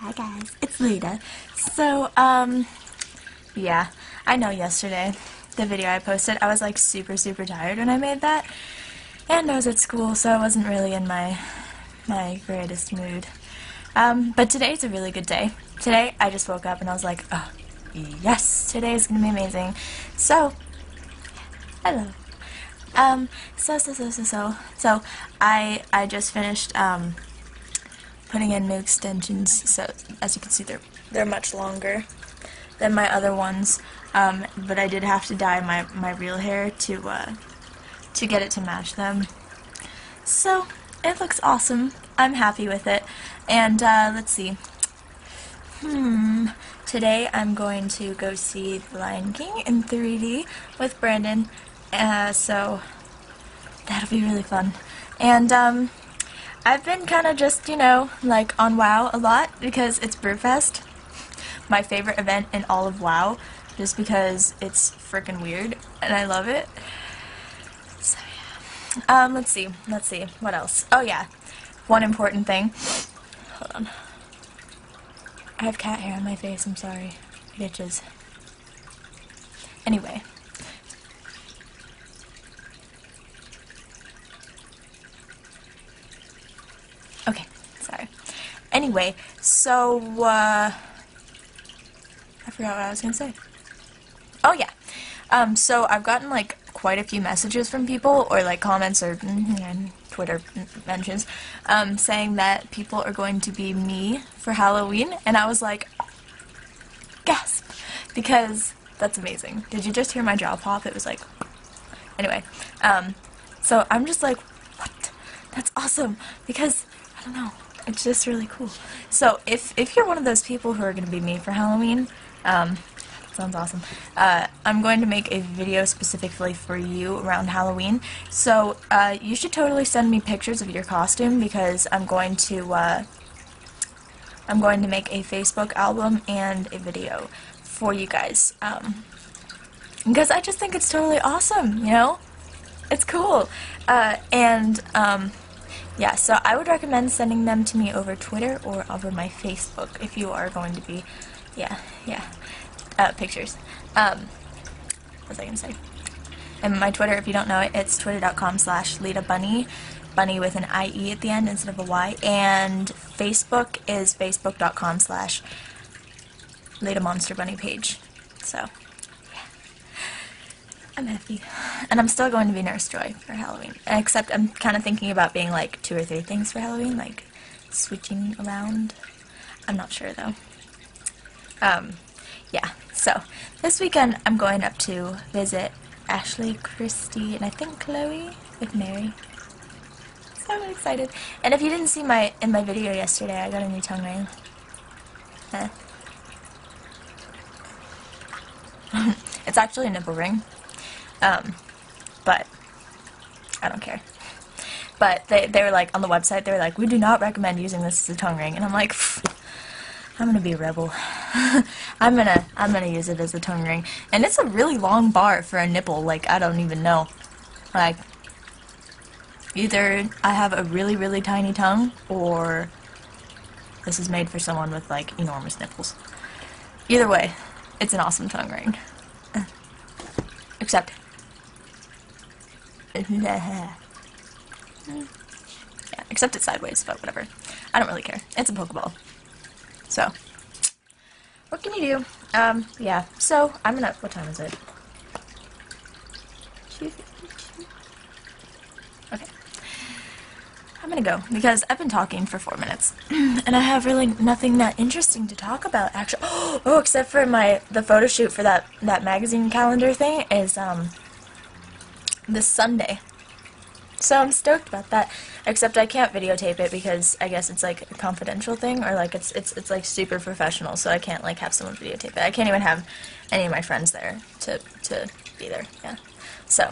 Hi guys, it's Lita. So, yeah, I know yesterday, the video I posted, I was like super tired when I made that, and I was at school, so I wasn't really in my greatest mood. But today's a really good day. Today, I just woke up and I was like, oh, yes, today is gonna be amazing. So, hello. I just finished, putting in new extensions, so as you can see they're much longer than my other ones, but I did have to dye my real hair to get it to match them. So it looks awesome. I'm happy with it. And let's see. Today I'm going to go see The Lion King in 3D with Brandon. So that'll be really fun. And I've been kind of just, you know, like on WoW a lot because it's Brewfest, my favorite event in all of WoW, just because it's freaking weird and I love it. So yeah. Let's see, what else? Oh yeah, one important thing. Hold on. I have cat hair on my face, I'm sorry. It itches. Anyway. Okay, sorry. Anyway, so, I forgot what I was gonna say. Oh, yeah. So I've gotten, like, quite a few messages from people, or, like, comments or Twitter mentions, saying that people are going to be me for Halloween, and I was like, gasp, because that's amazing. Did you just hear my jaw pop? It was like, anyway. So I'm just like, what? That's awesome, because I don't know. It's just really cool. So if you're one of those people who are going to be me for Halloween, that sounds awesome. I'm going to make a video specifically for you around Halloween. So you should totally send me pictures of your costume because I'm going to make a Facebook album and a video for you guys. Because I just think it's totally awesome. You know, it's cool. Yeah, so I would recommend sending them to me over Twitter or over my Facebook if you are going to be, pictures. What was I going to say? And my Twitter, if you don't know it, it's twitter.com/Leda Bunny, bunny with an IE at the end instead of a Y, and Facebook is facebook.com/Leda Monster Bunny page. So, yeah. I'm happy. And I'm still going to be Nurse Joy for Halloween. Except I'm kind of thinking about being like 2 or 3 things for Halloween, like switching around. I'm not sure though. Yeah, so this weekend I'm going up to visit Ashley, Christy, and I think Chloe with Mary. So excited. And if you didn't see my video yesterday, I got a new tongue ring. It's actually a nipple ring. But I don't care. But they were like, on the website, they were like, we do not recommend using this as a tongue ring. And I'm like, I'm gonna be a rebel. I'm gonna use it as a tongue ring. And it's a really long bar for a nipple. Like, I don't even know. Like, either I have a really tiny tongue, or this is made for someone with, like, enormous nipples. Either way, it's an awesome tongue ring. Except... yeah, except it's sideways, but whatever. I don't really care. It's a Pokeball. So, what can you do? Yeah, so I'm gonna, what time is it? 2:52. Okay. I'm gonna go, because I've been talking for 4 minutes, and I have really nothing that interesting to talk about, actually. Oh, except for the photo shoot for that magazine calendar thing is, this Sunday. So I'm stoked about that, except I can't videotape it because I guess it's like a confidential thing, or like it's like super professional, so I can't like have someone videotape it. I can't even have any of my friends there to be there, yeah. So,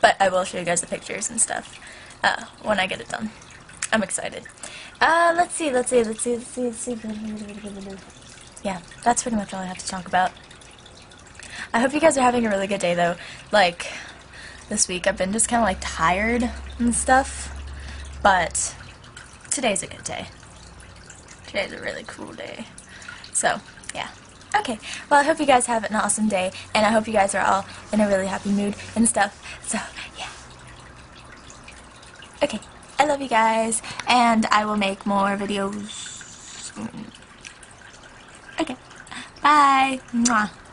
but I will show you guys the pictures and stuff when I get it done. I'm excited. Let's see. Yeah, that's pretty much all I have to talk about. I hope you guys are having a really good day, though. Like, this week I've been just kind of, like, tired and stuff, but today's a good day. Today's a really cool day. So, yeah. Okay, well, I hope you guys have an awesome day, and I hope you guys are all in a really happy mood and stuff. So, yeah. Okay, I love you guys, and I will make more videos soon. Okay, bye. Mwah.